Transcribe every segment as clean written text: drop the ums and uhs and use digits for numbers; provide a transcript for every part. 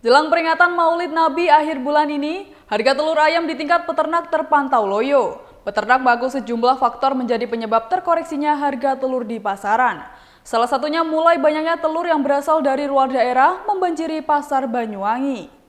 Jelang peringatan Maulid Nabi akhir bulan ini, harga telur ayam di tingkat peternak terpantau loyo. Peternak mengaku sejumlah faktor menjadi penyebab terkoreksinya harga telur di pasaran. Salah satunya mulai banyaknya telur yang berasal dari luar daerah membanjiri pasar Banyuwangi.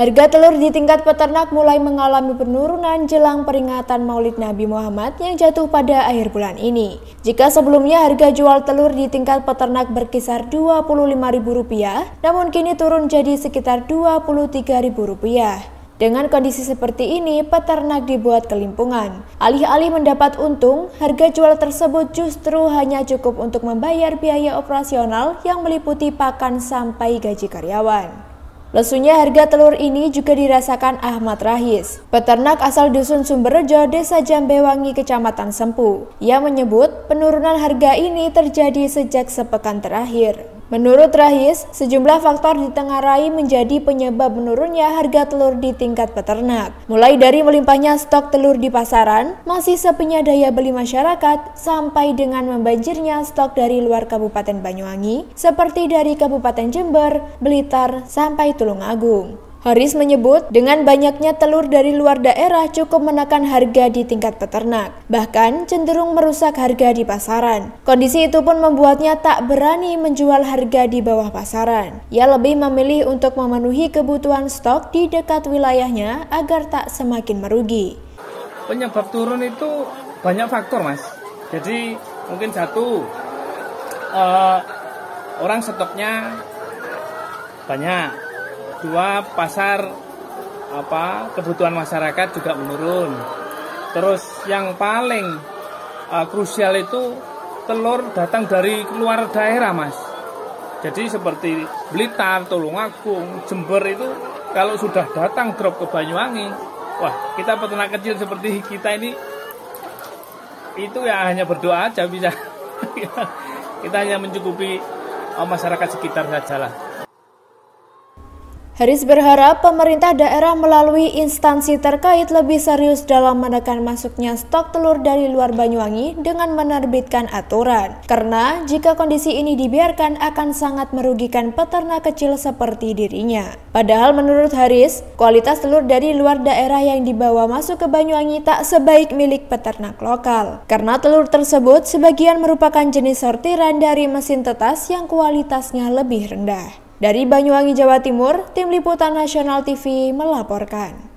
Harga telur di tingkat peternak mulai mengalami penurunan jelang peringatan Maulid Nabi Muhammad yang jatuh pada akhir bulan ini. Jika sebelumnya harga jual telur di tingkat peternak berkisar Rp25.000, namun kini turun jadi sekitar Rp23.000. Dengan kondisi seperti ini, peternak dibuat kelimpungan. Alih-alih mendapat untung, harga jual tersebut justru hanya cukup untuk membayar biaya operasional yang meliputi pakan sampai gaji karyawan. Lesunya harga telur ini juga dirasakan Ahmad Rahis, peternak asal dusun Sumberjo, desa Jambewangi, kecamatan Sempu. Ia menyebut penurunan harga ini terjadi sejak sepekan terakhir. Menurut Rahis, sejumlah faktor ditengarai menjadi penyebab menurunnya harga telur di tingkat peternak. Mulai dari melimpahnya stok telur di pasaran, masih sepinya daya beli masyarakat, sampai dengan membanjirnya stok dari luar Kabupaten Banyuwangi, seperti dari Kabupaten Jember, Blitar, sampai Tulungagung. Rahis menyebut, dengan banyaknya telur dari luar daerah cukup menekan harga di tingkat peternak, bahkan cenderung merusak harga di pasaran. Kondisi itu pun membuatnya tak berani menjual harga di bawah pasaran. Ia lebih memilih untuk memenuhi kebutuhan stok di dekat wilayahnya agar tak semakin merugi. Penyebab turun itu banyak faktor, Mas. Jadi mungkin satu, orang stoknya banyak. Dua, pasar kebutuhan masyarakat juga menurun. Terus yang paling krusial itu telur datang dari luar daerah, Mas. Jadi seperti Blitar, Tulungagung, Jember itu kalau sudah datang drop ke Banyuwangi, wah, kita peternak kecil seperti kita ini itu ya hanya berdoa aja bisa. Kita hanya mencukupi masyarakat sekitar sajalah. Rahis berharap pemerintah daerah melalui instansi terkait lebih serius dalam menekan masuknya stok telur dari luar Banyuwangi dengan menerbitkan aturan. Karena jika kondisi ini dibiarkan akan sangat merugikan peternak kecil seperti dirinya. Padahal menurut Rahis, kualitas telur dari luar daerah yang dibawa masuk ke Banyuwangi tak sebaik milik peternak lokal. Karena telur tersebut sebagian merupakan jenis sortiran dari mesin tetas yang kualitasnya lebih rendah. Dari Banyuwangi, Jawa Timur, Tim Liputan Nasional TV melaporkan.